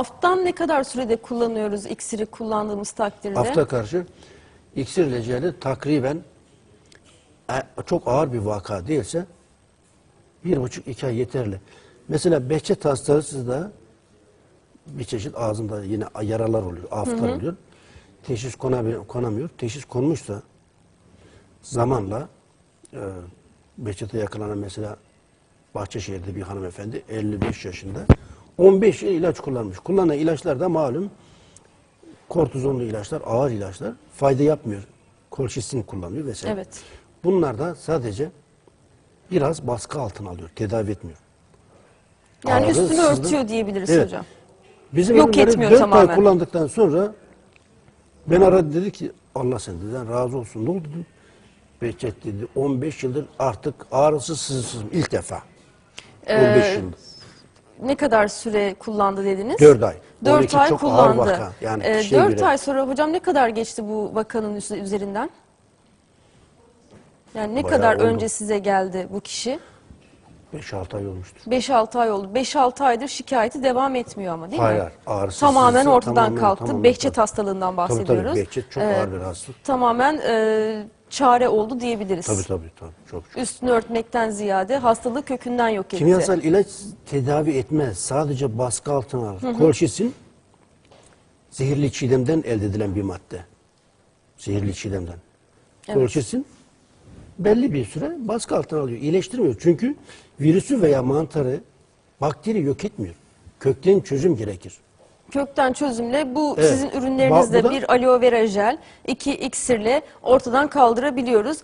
Aft'tan ne kadar sürede kullanıyoruz iksiri kullandığımız takdirde? Aft'a karşı iksir ilacını takriben çok ağır bir vaka değilse 1,5-2 ay yeterli. Mesela Behçet hastalığı da bir çeşit ağzında yine yaralar oluyor, aftlar oluyor. Teşhis konamıyor. Teşhis konmuşsa zamanla Behçet'e yakalanan mesela Bahçeşehir'de bir hanımefendi 55 yaşında 15 yıl ilaç kullanmış. Kullanan ilaçlar da malum kortizonlu ilaçlar, ağır ilaçlar fayda yapmıyor. Kolşisin kullanıyor vesaire. Evet. Bunlar da sadece biraz baskı altına alıyor, tedavi etmiyor. Yani ağrı, üstünü örtüyor diyebiliriz evet. Hocam. Bizim yok etmiyor 4 tamamen. Ay kullandıktan sonra ben aradı dedi ki Allah senden razı olsun. Ne oldu dedi? Behçet dedi 15 yıldır artık ağrısız sızısızım ilk defa. 15 yıldır. Ne kadar süre kullandı dediniz? 4 ay. 4 ay kullandı. Yani 4 ay sonra hocam ne kadar geçti bu vakanın üzerinden? Yani ne kadar önce size geldi bu kişi? 5-6 ay olmuştur. 5-6 ay oldu. 5-6 aydır şikayeti devam etmiyor ama değil mi? Ağrısız. Tamamen ortadan kalktı. Tamamen, Behçet hastalığından bahsediyoruz. Tabii, Behçet çok ağır bir hastalık. Tamamen çare oldu diyebiliriz. Tabii. Çok. Üstünü örtmekten ziyade hastalığı kökünden yok etti. Kimyasal ilaç tedavi etmez. Sadece baskı altına alır. Kolşisin zehirli çiğdemden elde edilen bir madde. Zehirli çiğdemden. Evet. Kolşisin belli bir süre baskı altına alıyor. İyileştirmiyor. Çünkü virüsü veya mantarı, bakteri yok etmiyor. Kökten çözüm gerekir. Kökten çözümle bu evet. Sizin ürünlerinizde bir aloe vera jel, 2 iksirle ortadan kaldırabiliyoruz.